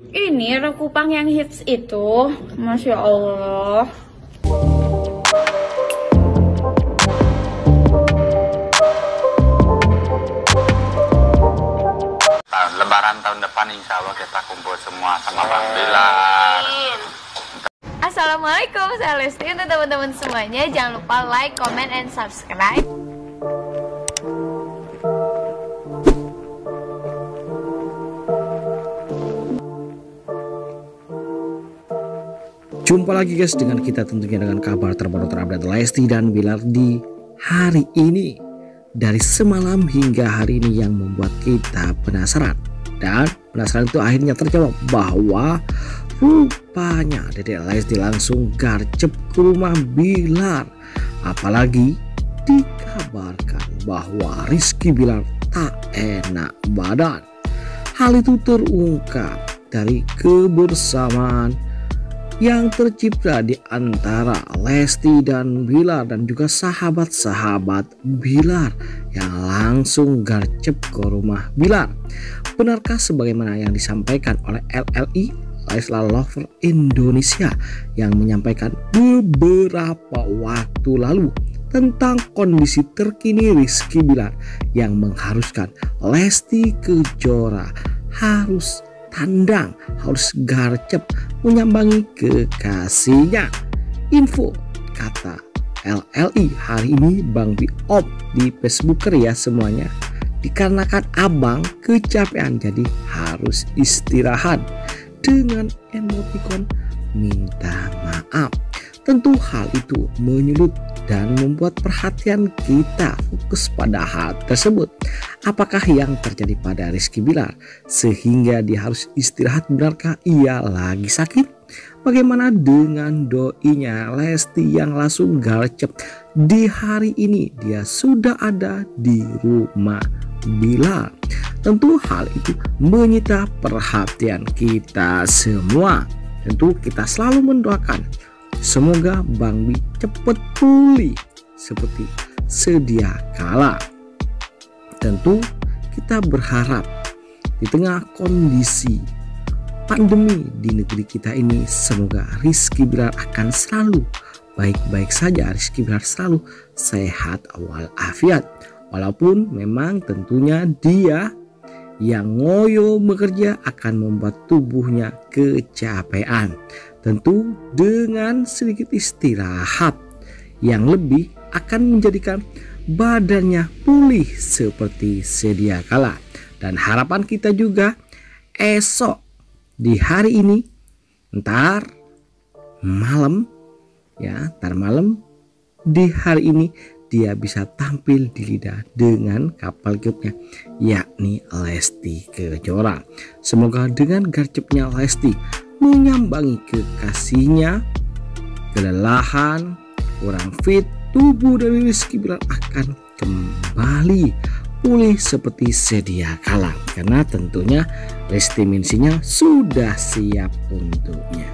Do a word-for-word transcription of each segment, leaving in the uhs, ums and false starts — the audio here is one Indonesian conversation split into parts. Ini rekupang yang hits itu, Masya Allah. Lebaran tahun depan insya Allah kita kumpul semua sama Bang Billar. Assalamualaikum, saya Lesti. Untuk teman-teman semuanya, jangan lupa like, comment, and subscribe. Jumpa lagi guys dengan kita tentunya dengan kabar terbaru terupdate Lesti dan Billar di hari ini. Dari semalam hingga hari ini yang membuat kita penasaran. Dan penasaran itu akhirnya terjawab bahwa rupanya Dedek Lesti langsung garcep ke rumah Billar. Apalagi dikabarkan bahwa Rizky Billar tak enak badan. Hal itu terungkap dari kebersamaan yang tercipta di antara Lesti dan Billar dan juga sahabat-sahabat Billar yang langsung garcep ke rumah Billar. Benarkah sebagaimana yang disampaikan oleh L L I, Leslar Lover Indonesia, yang menyampaikan beberapa waktu lalu tentang kondisi terkini Rizky Billar yang mengharuskan Lesti Kejora harus tandang, harus garcep menyambangi kekasihnya. Info kata L L I hari ini Bang Biop di Facebooker ya semuanya, dikarenakan abang kecapean jadi harus istirahat, dengan emotikon minta maaf. Tentu hal itu menyulut dan membuat perhatian kita fokus pada hal tersebut. Apakah yang terjadi pada Rizky Billar sehingga dia harus istirahat? Benarkah ia lagi sakit? Bagaimana dengan doinya Lesti yang langsung garcep di hari ini dia sudah ada di rumah Billar? Tentu hal itu menyita perhatian kita semua. Tentu kita selalu mendoakan semoga Bang Bi cepat pulih seperti sedia kala. Tentu kita berharap di tengah kondisi pandemi di negeri kita ini, semoga Rizky Billar akan selalu baik-baik saja. Rizky Billar selalu sehat walafiat. Walaupun memang tentunya dia yang ngoyo bekerja akan membuat tubuhnya kecapean. Tentu dengan sedikit istirahat yang lebih akan menjadikan badannya pulih seperti sedia kala. Dan harapan kita juga esok di hari ini, ntar malam ya, ntar malam di hari ini dia bisa tampil di lidah dengan kapal grupnya yakni Lesti Kejora. Semoga dengan garcepnya Lesti menyambangi kekasihnya, kelelahan, kurang fit, tubuh dari Rizky Billar akan kembali pulih seperti sedia kala. Karena tentunya restiminsinya sudah siap untuknya.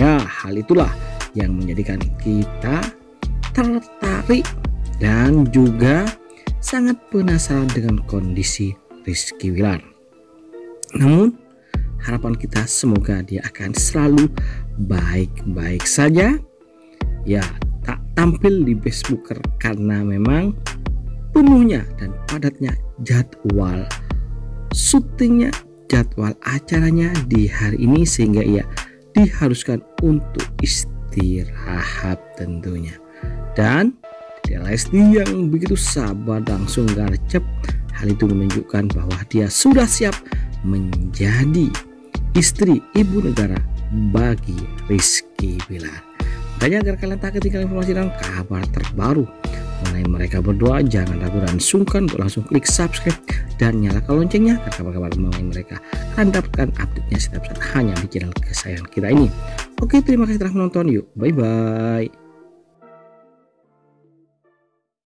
Ya, hal itulah yang menjadikan kita tertarik dan juga sangat penasaran dengan kondisi Rizky Billar. Namun harapan kita semoga dia akan selalu baik-baik saja. Ya, tak tampil di Facebooker karena memang penuhnya dan padatnya jadwal syutingnya, jadwal acaranya di hari ini, sehingga ia diharuskan untuk istirahat tentunya. Dan Lesti yang begitu sabar langsung garcep, hal itu menunjukkan bahwa dia sudah siap menjadi istri ibu negara bagi Rizky Billar. Makanya agar kalian tak ketinggalan informasi dan kabar terbaru mengenai mereka berdua, jangan ragu dan sungkan untuk langsung klik subscribe dan nyalakan loncengnya agar kabar-kabar mengenai mereka akan dapatkan update-nya setiap saat hanya di channel kesayangan kita ini. Oke, terima kasih telah menonton. Yuk, bye-bye.